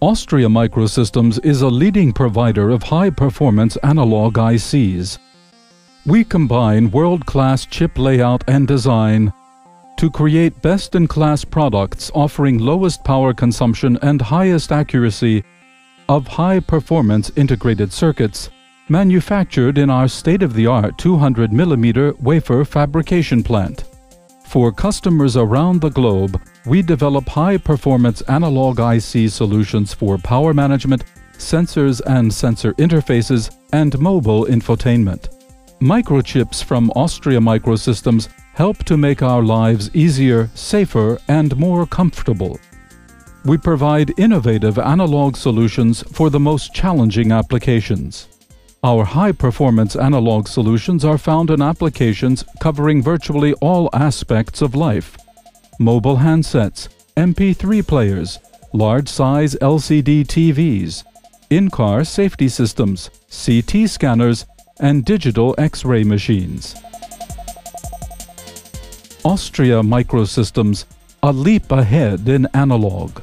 austriamicrosystems is a leading provider of high-performance analog ICs. We combine world-class chip layout and design to create best-in-class products offering lowest power consumption and highest accuracy of high-performance integrated circuits manufactured in our state-of-the-art 200 mm wafer fabrication plant. For customers around the globe, we develop high-performance analog IC solutions for power management, sensors and sensor interfaces, and mobile infotainment. Microchips from austriamicrosystems help to make our lives easier, safer, and more comfortable. We provide innovative analog solutions for the most challenging applications. Our high-performance analog solutions are found in applications covering virtually all aspects of life. Mobile handsets, MP3 players, large-size LCD TVs, in-car safety systems, CT scanners, and digital X-ray machines. austriamicrosystems, a leap ahead in analog.